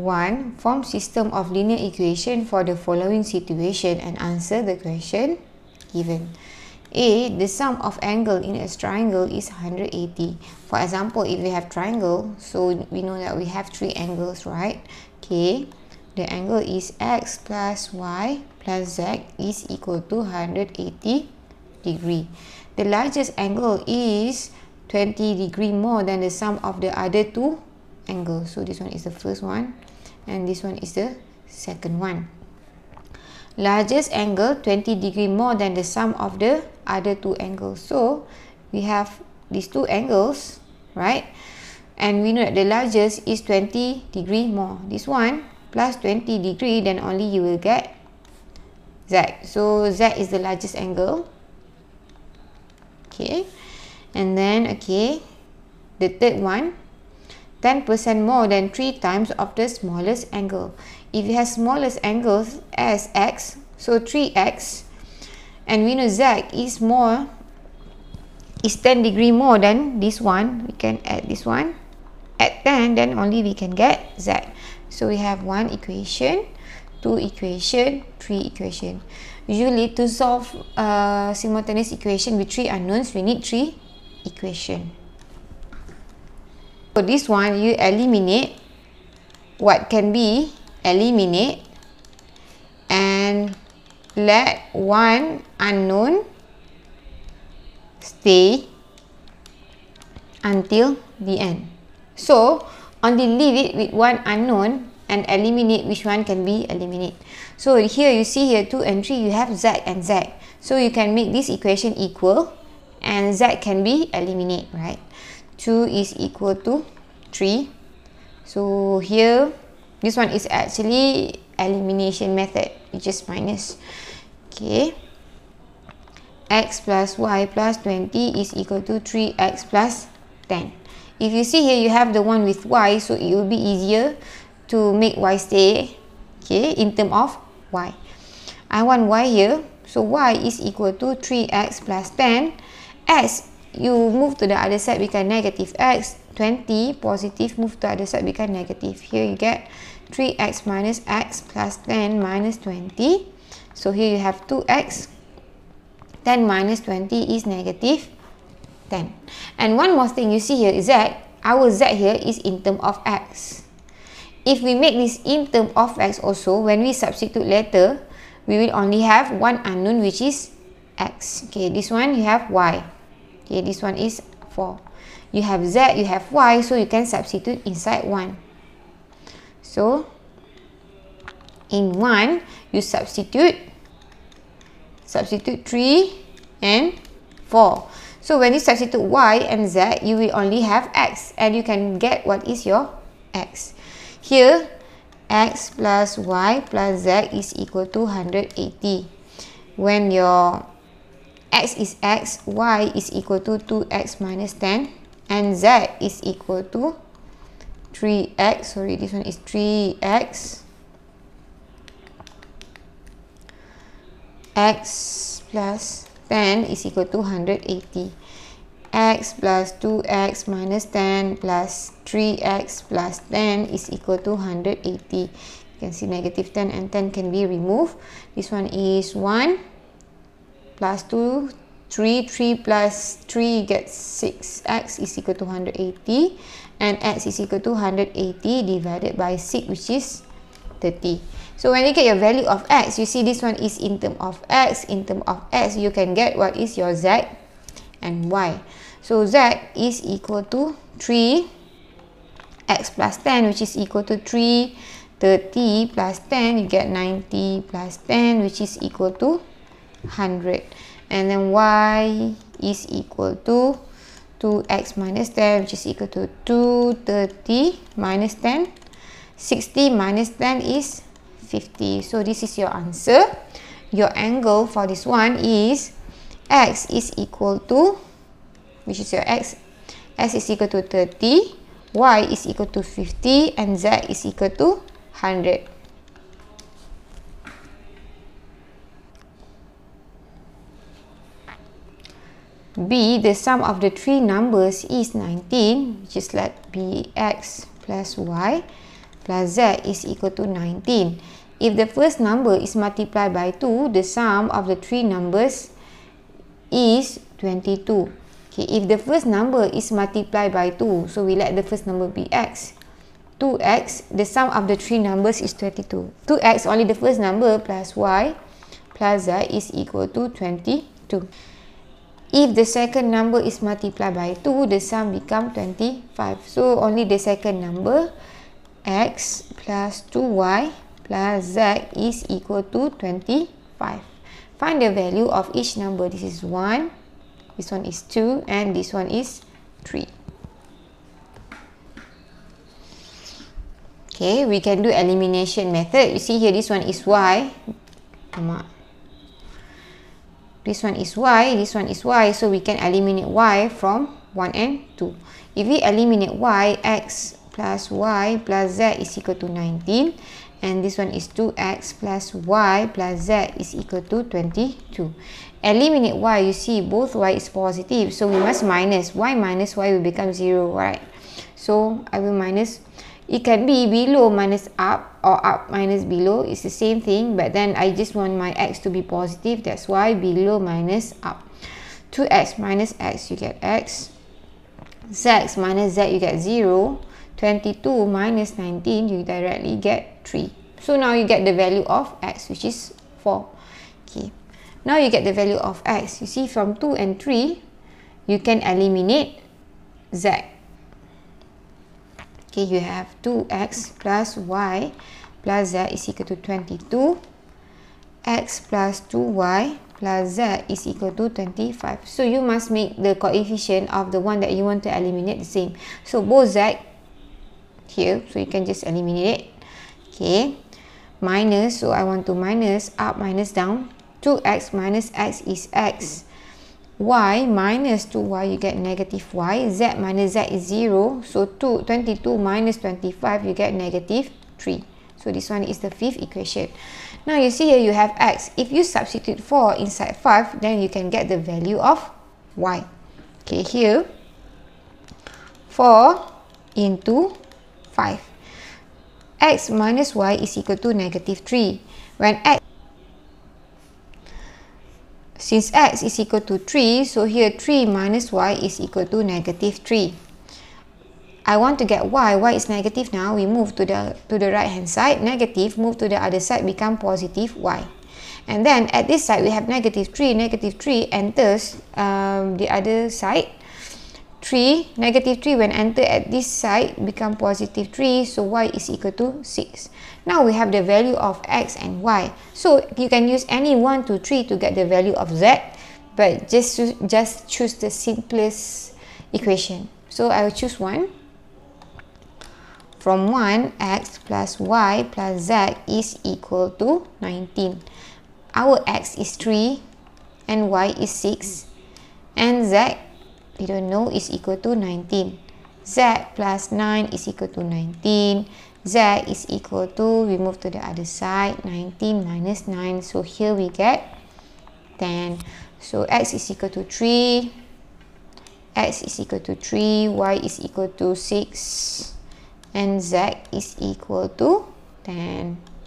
1. Form system of linear equation for the following situation and answer the question given. A. The sum of angle in a triangle is 180. For example, if we have triangle, so we know that we have three angles, right? Okay. The angle is x plus y plus z is equal to 180 degree. The largest angle is 20 degree more than the sum of the other two angles. So this one is the first one and this one is the second one. Largest angle 20 degree more than the sum of the other two angles. So we have these two angles, right? And we know that the largest is 20 degree more. This one plus 20 degree, then only you will get Z. So Z is the largest angle. Okay. And then, okay, the third one, 10% more than 3 times of the smallest angle. If you have smallest angles as x, so 3x, and we know z is more, is 10 degree more than this one. We can add this one. At 10, then only we can get z. So we have one equation, two equation, three equation. Usually to solve simultaneous equation with three unknowns, we need three equation. For this one, you eliminate what can be eliminated and let one unknown stay until the end. So only leave it with one unknown and eliminate which one can be eliminated. So here you see here 2 and 3, you have z and z. So you can make this equation equal and z can be eliminated, right? 2 is equal to 3. So here, this one is actually elimination method, which is minus. Okay. X plus y plus 20 is equal to 3x plus 10. If you see here, you have the one with y, so it will be easier to make y stay, okay, in term of y. I want y here. So y is equal to 3x plus 10. X, you move to the other side, become negative x. 20, positive, move to the other side, become negative. Here you get 3x minus x plus 10 minus 20. So here you have 2x. 10 minus 20 is negative 10. And one more thing you see here is that our z here is in term of x. If we make this in term of x also, when we substitute later, we will only have one unknown, which is x. Okay, this one you have y. Okay, this one is 4. You have z, you have y, so you can substitute inside 1. So, in 1, you substitute 3 and 4. So, when you substitute y and z, you will only have x, and you can get what is your x. Here, x plus y plus z is equal to 180. When your x is x, y is equal to 2x minus 10, and z is equal to 3x, sorry, this one is 3x, x plus 10 is equal to 180, x plus 2x minus 10 plus 3x plus 10 is equal to 180. You can see negative 10 and 10 can be removed. This one is 1 plus 2, 3, 3 plus 3 gets 6. X is equal to 180 and x is equal to 180 divided by 6, which is 30. So when you get your value of x, you see this one is in term of x. In term of x, you can get what is your z and y. So z is equal to 3x plus 10, which is equal to 330 plus 10. You get 90 plus 10, which is equal to 100. And then y is equal to 2x minus 10, which is equal to 230 minus 10. 60 minus 10 is 50. So this is your answer. Your angle for this one is x is equal to, which is your x, x is equal to 30, y is equal to 50, and z is equal to 100. B, the sum of the three numbers is 19, which is let be x plus y plus z is equal to 19. If the first number is multiplied by 2, the sum of the three numbers is 22. Okay, if the first number is multiplied by 2, so we let the first number be x. 2x, the sum of the three numbers is 22. 2x, only the first number, plus y plus z is equal to 22. If the second number is multiplied by 2, the sum becomes 25. So only the second number, x plus 2y plus z is equal to 25. Find the value of each number. This is 1, this one is 2, and this one is 3. Okay, we can do elimination method. You see here, this one is y. This one is y, this one is y. So we can eliminate y from 1 and 2. If we eliminate y, x plus y plus z is equal to 19. And this one is 2x plus y plus z is equal to 22. Eliminate y, you see both y is positive. So we must minus y will become 0, right? So I will minus. It can be below minus up or up minus below. It's the same thing, but then I just want my x to be positive. That's why below minus up. 2x minus x, you get x. z minus z, you get 0. 22 minus 19, you directly get 3. So now you get the value of x, which is 4. Okay. Now you get the value of x. You see from 2 and 3, you can eliminate z. Okay, you have 2x plus y plus z is equal to 22. X plus 2y plus z is equal to 25. So you must make the coefficient of the one that you want to eliminate the same. So both z here, so you can just eliminate it. Okay, minus, so I want to minus up, minus down. 2x minus x is x. Y minus 2y, you get negative y. Z minus z is 0. So 22 minus 25, you get negative 3. So this one is the fifth equation. Now you see here you have x. If you substitute 4 inside 5, then you can get the value of y. Okay, here 4 into 5. X minus y is equal to negative 3. Since x is equal to 3, so here 3 minus y is equal to negative 3. I want to get y is negative now, we move to the right hand side, negative, move to the other side, become positive y. And then at this side, we have negative 3 enters the other side. 3, negative 3 when enter at this side, become positive 3, so y is equal to 6. Now we have the value of x and y. So you can use any 1 to 3 to get the value of z, but just choose the simplest equation. So I will choose 1. From 1, x plus y plus z is equal to 19. Our x is 3 and y is 6 and z, we don't know, is equal to 19. Z plus 9 is equal to 19. Z is equal to, we move to the other side, 19 minus 9. So here we get 10. So x is equal to 3. X is equal to 3. Y is equal to 6. And z is equal to 10.